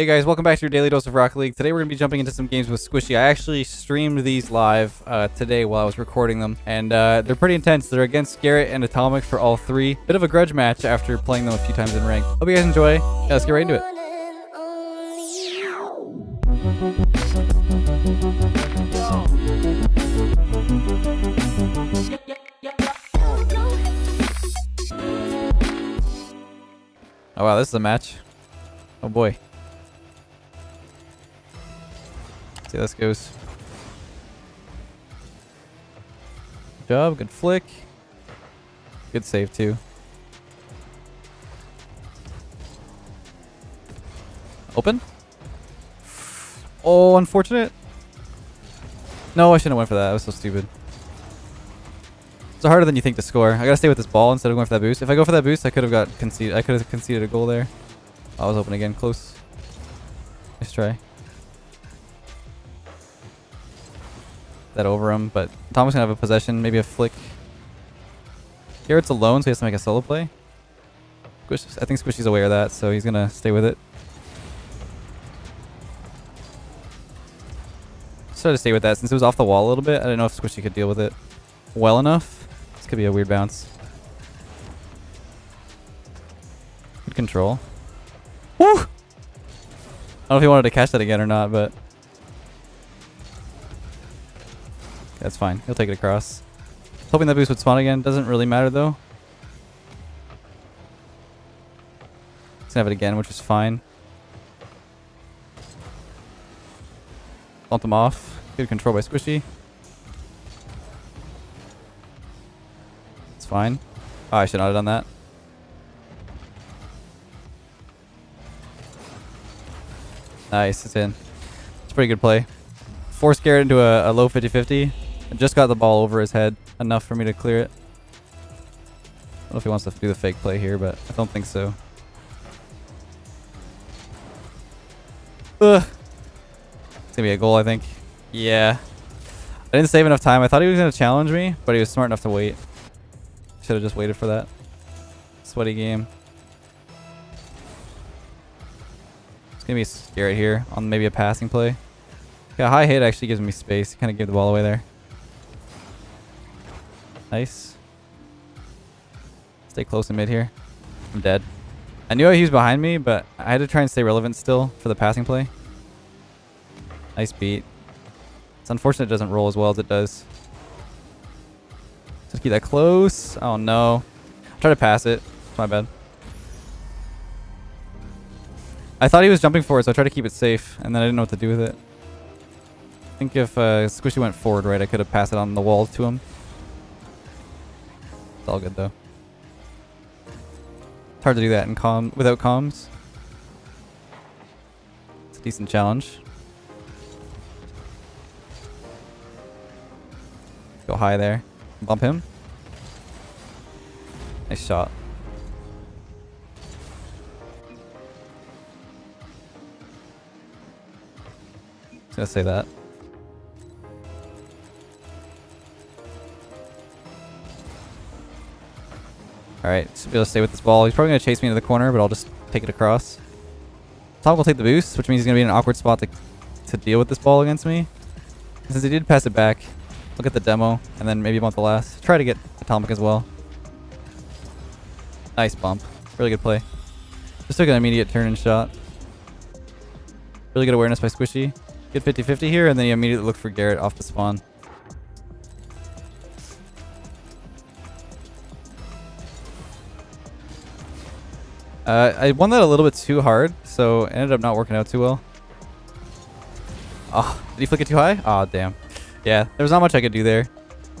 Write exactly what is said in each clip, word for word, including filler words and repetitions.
Hey guys, welcome back to your daily dose of Rocket League. Today we're going to be jumping into some games with Squishy. I actually streamed these live uh, today while I was recording them, and uh, they're pretty intense. They're against Garrett and Atomic for all three. Bit of a grudge match after playing them a few times in ranked. Hope you guys enjoy. Yeah, let's get right into it. Oh wow, this is a match. Oh boy. See how this goes. Good job, good flick. Good save too. Open. Oh, unfortunate. No, I shouldn't have went for that. That was so stupid. It's harder than you think to score. I gotta stay with this ball instead of going for that boost. If I go for that boost, I could have got conceded. I could have conceded a goal there. Oh, I was open again. Close. Nice try. That over him, but Tom's gonna have a possession, maybe a flick. Garrett's alone, so he has to make a solo play. Squish, I think Squishy's aware of that, so he's gonna stay with it. Just try to stay with that since it was off the wall a little bit. I don't know if Squishy could deal with it well enough. This could be a weird bounce. Good control. Woo! I don't know if he wanted to catch that again or not, but. That's fine. He'll take it across. Hoping that boost would spawn again. Doesn't really matter though. He's gonna have it again, which is fine. Bump him off. Good control by Squishy. It's fine. Oh, I should not have done that. Nice, it's in. It's a pretty good play. Forced Garrett into a, a low fifty fifty. I just got the ball over his head. Enough for me to clear it. I don't know if he wants to do the fake play here, but I don't think so. Ugh. It's gonna be a goal, I think. Yeah. I didn't save enough time. I thought he was gonna challenge me, but he was smart enough to wait. Should have just waited for that. Sweaty game. It's gonna be Garrett here on maybe a passing play. Yeah, high hit actually gives me space. Kind of gave the ball away there. Nice. Stay close in mid here. I'm dead. I knew he was behind me, but I had to try and stay relevant still for the passing play. Nice beat. It's unfortunate it doesn't roll as well as it does. Just keep that close. Oh no. Try to pass it. It's my bad. I thought he was jumping for it, so I tried to keep it safe, and then I didn't know what to do with it. I think if uh, Squishy went forward, right, I could have passed it on the wall to him. It's all good though. It's hard to do that in com without comms. It's a decent challenge. Go high there. Bump him. Nice shot. Just gonna say that. Alright, should be able to stay with this ball. He's probably going to chase me into the corner, but I'll just take it across. Tom will take the boost, which means he's going to be in an awkward spot to, to deal with this ball against me. And since he did pass it back, look at the demo, and then maybe bump the last. Try to get Atomic as well. Nice bump. Really good play. Just took an immediate turn and shot. Really good awareness by Squishy. Good fifty fifty here, and then you immediately look for Garrett off the spawn. Uh, I won that a little bit too hard, so it ended up not working out too well. Oh, did he flick it too high? Oh, damn. Yeah, there was not much I could do there.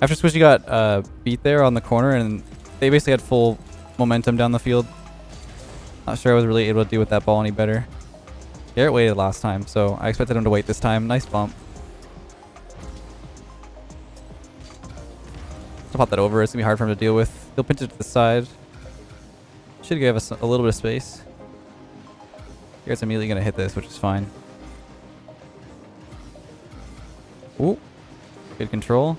After Squishy got uh, beat there on the corner, and they basically had full momentum down the field. Not sure I was really able to deal with that ball any better. Garrett waited last time, so I expected him to wait this time. Nice bump. I'll pop that over. It's going to be hard for him to deal with. He'll pinch it to the side. Should give us a little bit of space. Garrett's immediately going to hit this, which is fine. Ooh. Good control.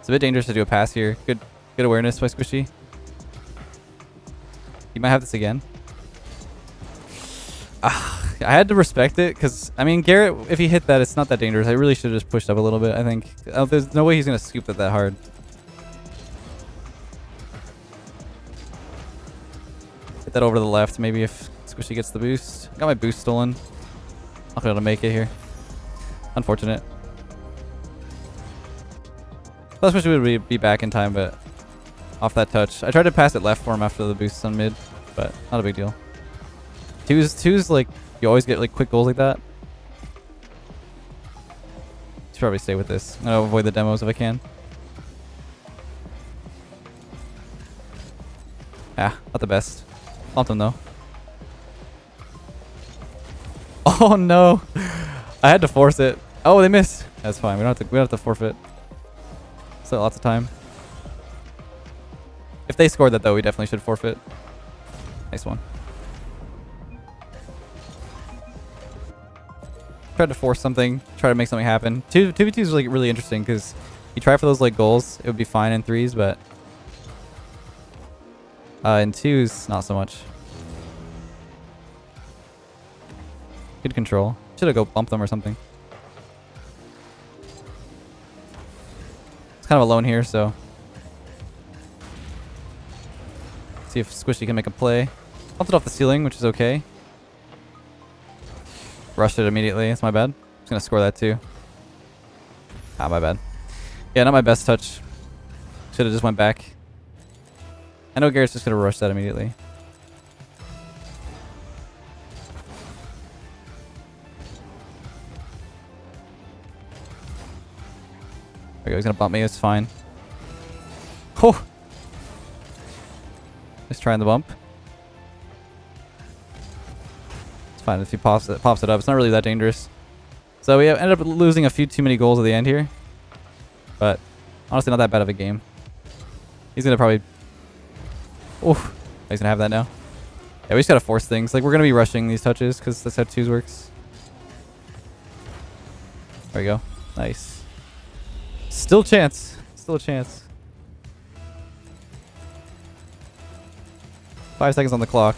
It's a bit dangerous to do a pass here. Good good awareness by Squishy. He might have this again. Uh, I had to respect it because, I mean, Garrett, if he hit that, it's not that dangerous. I really should have just pushed up a little bit, I think. Oh, there's no way he's going to scoop it that hard. Hit that over to the left, maybe, if Squishy gets the boost. Got my boost stolen. I'll be able to make it here. Unfortunate. I thought Squishy would be back in time, but off that touch. I tried to pass it left for him after the boost on mid, but not a big deal. Two's, two's like, you always get like quick goals like that. Should probably stay with this. I'll avoid the demos if I can. Ah, not the best. Bumped him though. Oh no! I had to force it. Oh, they missed. That's fine. We don't have to. We don't have to forfeit. Still lots of time. If they scored that though, we definitely should forfeit. Nice one. Tried to force something, try to make something happen. two v two is like really interesting because you try for those like goals, it would be fine in threes, but uh, in twos, not so much. Good control. Should have go bump them or something. It's kind of alone here, so see if Squishy can make a play. Bumped it off the ceiling, which is okay. Rushed it immediately. That's my bad. I'm just going to score that too. Ah, my bad. Yeah, not my best touch. Should have just went back. I know Garrett's just going to rush that immediately. There we go. He's going to bump me. It's fine. Oh! Just trying the bump. Fine if he pops it, pops it up. It's not really that dangerous. So we ended up losing a few too many goals at the end here. But honestly, not that bad of a game. He's going to probably... Oh, he's going to have that now. Yeah, we just got to force things. Like, we're going to be rushing these touches because that's how twos works. There we go. Nice. Still chance. Still a chance. Five seconds on the clock.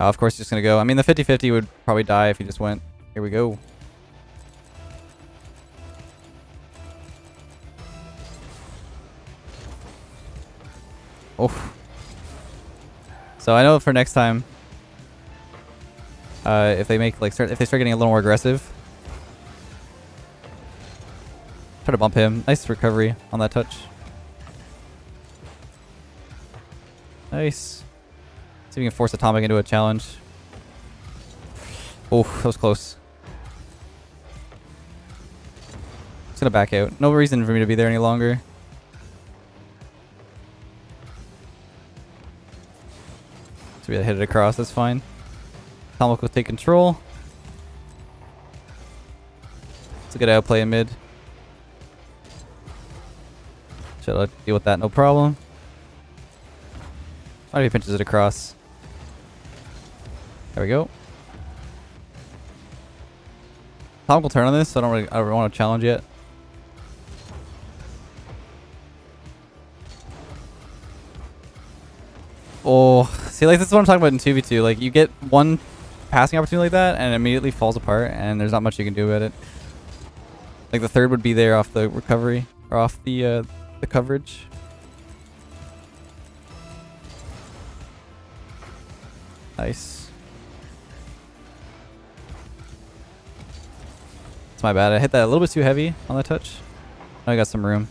Uh, of course, just going to go. I mean, the fifty fifty would probably die if he just went. Here we go. Oh. So I know for next time, uh, if they make like start, if they start getting a little more aggressive, try to bump him. Nice recovery on that touch. Nice. See if we can force Atomic into a challenge. Oh, that was close. Just gonna back out. No reason for me to be there any longer. So we hit it across, that's fine. Atomic will take control. It's a good outplay in mid. Should I deal with that? No problem. Why do he pinches it across? There we go. Tom will turn on this, so I don't really, I don't want to challenge yet. Oh, see, like, this is what I'm talking about in two v two. Like, you get one passing opportunity like that, and it immediately falls apart, and there's not much you can do about it. Like, the third would be there off the recovery, or off the, uh, the coverage. Nice. It's my bad. I hit that a little bit too heavy on that touch. Now I got some room.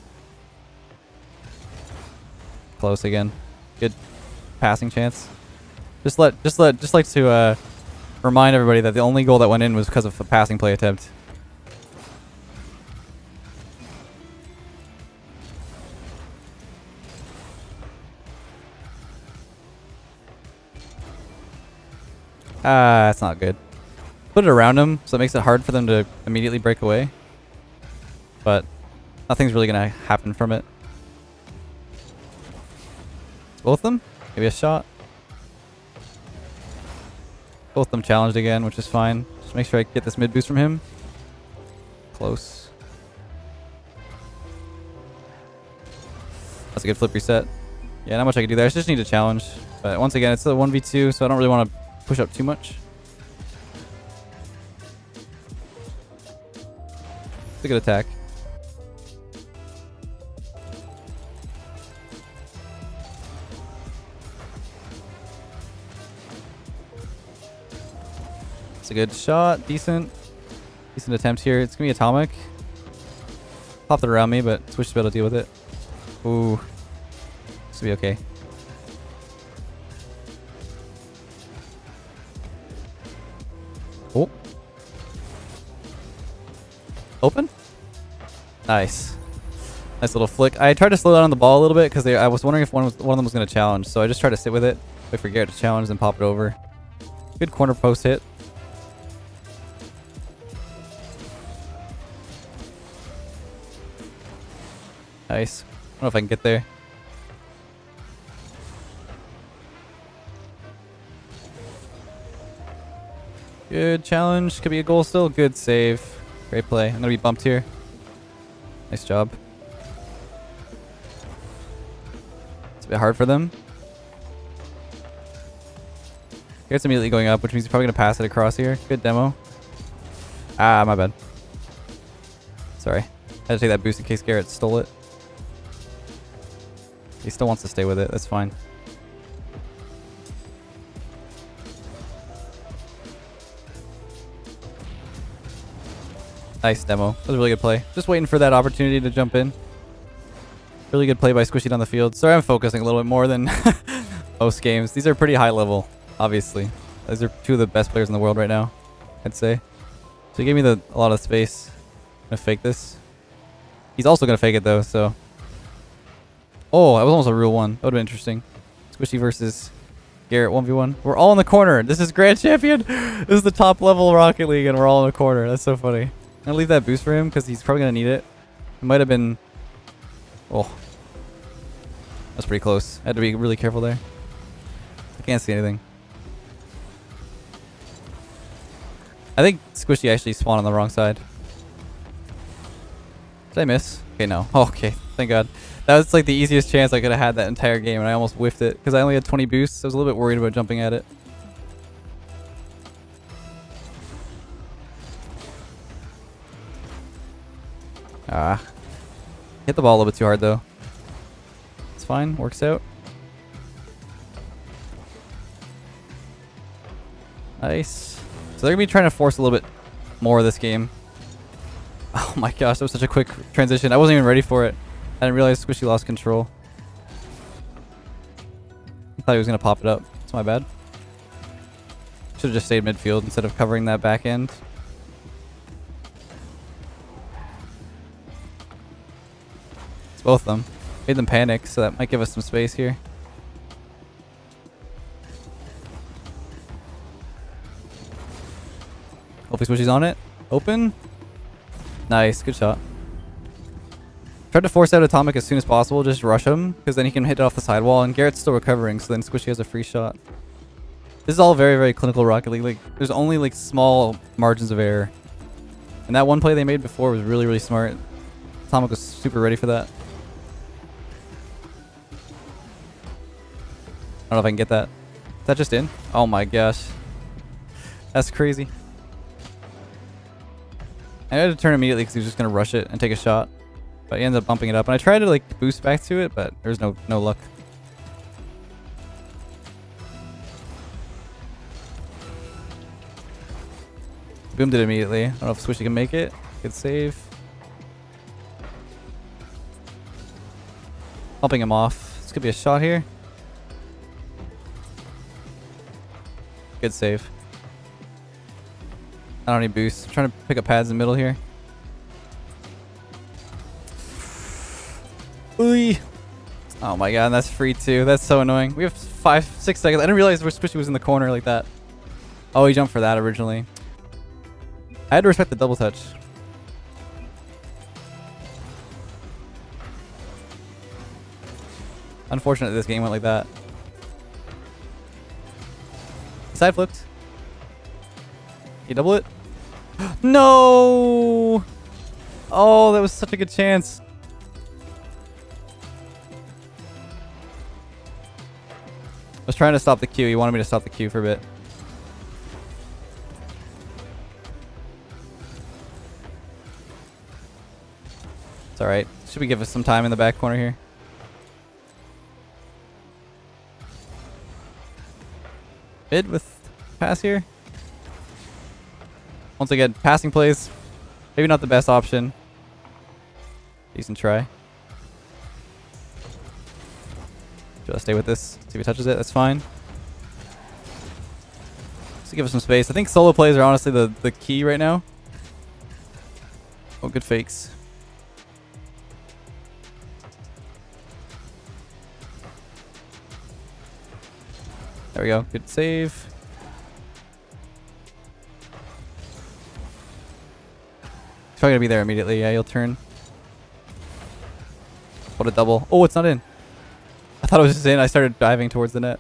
Close again. Good passing chance. Just let, just let, just like to uh, remind everybody that the only goal that went in was because of a passing play attempt. Ah, uh, that's not good. Put it around them, so it makes it hard for them to immediately break away. But nothing's really going to happen from it. Both of them? Maybe a shot? Both of them challenged again, which is fine. Just make sure I get this mid boost from him. Close. That's a good flip reset. Yeah, not much I can do there. I just need a challenge. But once again, it's a one v two, so I don't really want to push up too much. It's a good attack. It's a good shot. Decent. Decent attempt here. It's going to be Atomic. Popped it around me, but Squish should be able to deal with it. Ooh. This will be okay. Oh. Open? Nice. Nice little flick. I tried to slow down on the ball a little bit because I was wondering if one, was, one of them was going to challenge. So I just tried to sit with it. Wait for Garrett to challenge and pop it over. Good corner post hit. Nice. I don't know if I can get there. Good challenge. Could be a goal still. Good save. Great play. I'm going to be bumped here. Nice job. It's a bit hard for them. Garrett's immediately going up, which means he's probably going to pass it across here. Good demo. Ah, my bad. Sorry. I had to take that boost in case Garrett stole it. He still wants to stay with it. That's fine. Nice demo. That was a really good play. Just waiting for that opportunity to jump in. Really good play by Squishy down the field. Sorry, I'm focusing a little bit more than most games. These are pretty high level, obviously. These are two of the best players in the world right now, I'd say. So he gave me the, a lot of space. I'm going to fake this. He's also going to fake it, though, so... Oh, that was almost a real one. That would have been interesting. Squishy versus Garrett one v one. We're all in the corner. This is Grand Champion. This is the top level Rocket League, and we're all in the corner. That's so funny. I'm going to leave that boost for him because he's probably going to need it. It might have been... Oh. That's pretty close. I had to be really careful there. I can't see anything. I think Squishy actually spawned on the wrong side. Did I miss? Okay, no. Oh, okay, thank God. That was like the easiest chance I could have had that entire game, and I almost whiffed it because I only had twenty boosts. So I was a little bit worried about jumping at it. Ah. Hit the ball a little bit too hard though. It's fine, works out. Nice. So they're gonna be trying to force a little bit more of this game. Oh my gosh, that was such a quick transition. I wasn't even ready for it. I didn't realize Squishy lost control. I thought he was gonna pop it up. It's my bad. Should've just stayed midfield instead of covering that back end. It's both of them. Made them panic, so that might give us some space here. Hopefully Squishy's on it. Open. Nice, good shot. Tried to force out Atomic as soon as possible, just rush him, because then he can hit it off the sidewall, and Garrett's still recovering, so then Squishy has a free shot. This is all very, very clinical Rocket League. Like, there's only like small margins of error. And that one play they made before was really, really smart. Atomic was super ready for that. I don't know if I can get that. Is that just in? Oh my gosh. That's crazy. I had to turn immediately because he was just going to rush it and take a shot. But he ends up bumping it up. And I tried to like boost back to it, but there's no no luck. Boomed it immediately. I don't know if Squishy can make it. Good save. Bumping him off. This could be a shot here. Good save. I don't need boost. I'm trying to pick up pads in the middle here. Ooh. Oh my god, that's free too. That's so annoying. We have five, six seconds. I didn't realize where Squishy was in the corner like that. Oh, he jumped for that originally. I had to respect the double touch. Unfortunately, this game went like that. Side flipped. You double it? No! Oh, that was such a good chance. was trying to stop the queue. He wanted me to stop the queue for a bit. It's alright. Should we give us some time in the back corner here? Mid with pass here. Once again, passing plays. Maybe not the best option. Decent try. Should I stay with this? See if he touches it. That's fine. Just to give us some space. I think solo plays are honestly the, the key right now. Oh, good fakes. There we go. Good save. He's probably going to be there immediately. Yeah, he'll turn. What a double. Oh, it's not in. I thought it was just in. I started diving towards the net.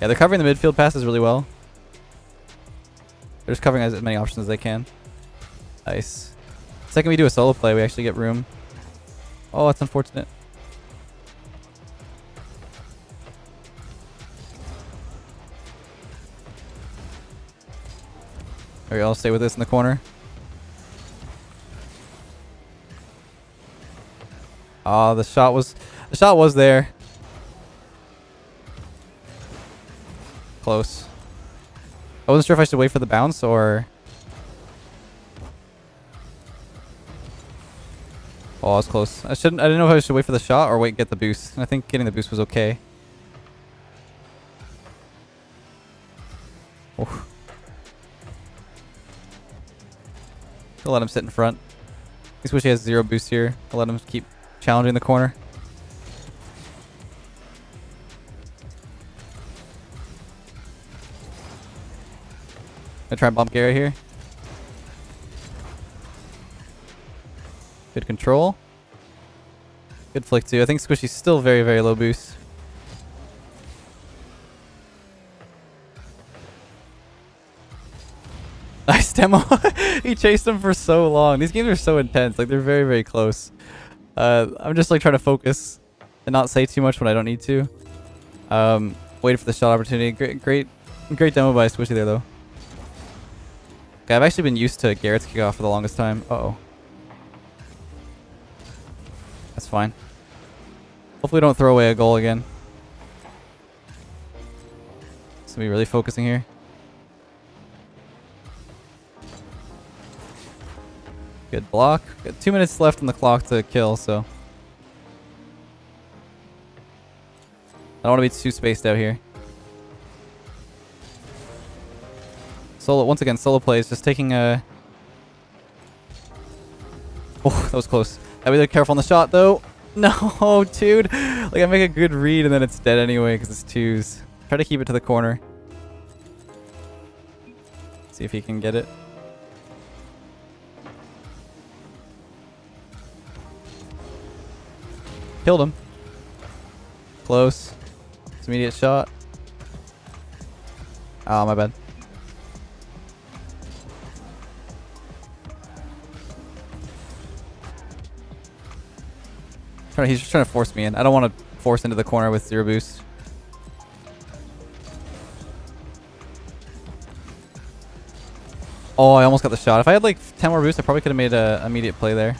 Yeah, they're covering the midfield passes really well. They're just covering as many options as they can. Nice. The second we do a solo play, we actually get room. Oh, that's unfortunate. There we go. I'll stay with this in the corner. Ah, oh, the shot was, the shot was there. Close. I wasn't sure if I should wait for the bounce or. Oh, I was close. I shouldn't. I didn't know if I should wait for the shot or wait get the boost. And I think getting the boost was okay. Oh. He'll let him sit in front. I think Squishy has zero boost here. I'll let him keep challenging the corner. I'm gonna try and bump Garrett here. Good control. Good flick too. I think Squishy's still very, very low boost. Nice demo. He chased him for so long. These games are so intense. Like they're very, very close. Uh, I'm just like trying to focus and not say too much when I don't need to. Um, waited for the shot opportunity. Great, great, great demo by Squishy there though. Okay, I've actually been used to Garrett's kickoff for the longest time. Uh oh, that's fine. Hopefully, we don't throw away a goal again. So we're really focusing here. Good block. Got two minutes left on the clock to kill, so. I don't want to be too spaced out here. Solo, once again, solo plays. Just taking a. Oh, that was close. Gotta be careful on the shot, though. No, dude. Like, I make a good read and then it's dead anyway because it's twos. Try to keep it to the corner. See if he can get it. Killed him. Close. It's immediate shot. Oh, my bad. He's just trying to force me in. I don't want to force into the corner with zero boost. Oh, I almost got the shot. If I had like ten more boosts, I probably could have made an immediate play there.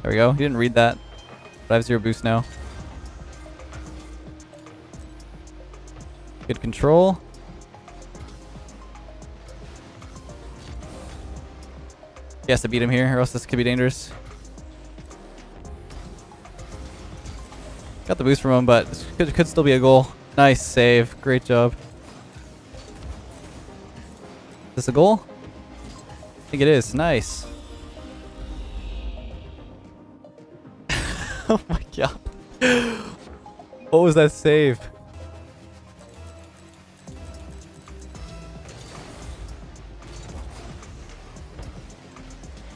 There we go. He didn't read that. But I have zero boost now. Good control. He has to beat him here, or else this could be dangerous. Got the boost from him, but it could, could still be a goal. Nice save. Great job. Is this a goal? I think it is. Nice. Oh my god. What was that save?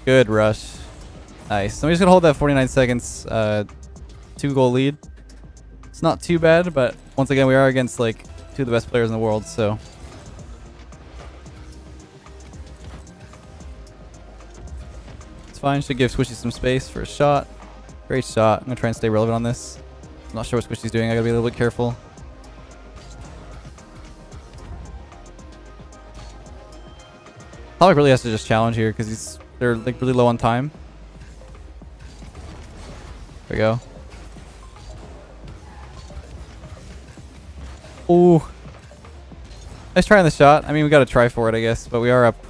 Good rush. Nice. So I'm just going to hold that forty-nine seconds uh, two goal lead. It's not too bad, but once again, we are against like two of the best players in the world, so. It's fine. Should give Squishy some space for a shot. Great shot. I'm going to try and stay relevant on this. I'm not sure what Squishy's doing. I got to be a little bit careful. Atomic really has to just challenge here because he's they're like really low on time. There we go. Ooh. Nice try on the shot. I mean, we got to try for it, I guess, but we are up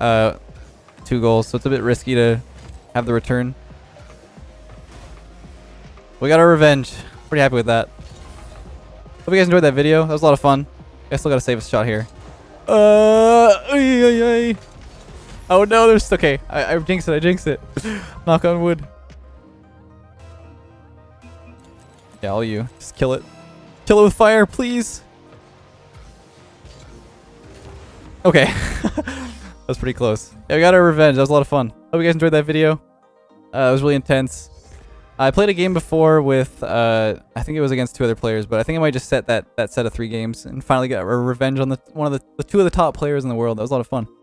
uh, two goals, so it's a bit risky to have the return. We got our revenge. Pretty happy with that. Hope you guys enjoyed that video. That was a lot of fun. I still got to save a shot here. Uh, oh no, there's okay. I, I jinxed it. I jinxed it. Knock on wood. Yeah, all you. Just kill it. Kill it with fire, please. Okay. That was pretty close. Yeah, we got our revenge. That was a lot of fun. Hope you guys enjoyed that video. Uh, it was really intense. I played a game before with, uh, I think it was against two other players, but I think I might just set that, that set of three games and finally got revenge on the one of the, the two of the top players in the world. That was a lot of fun.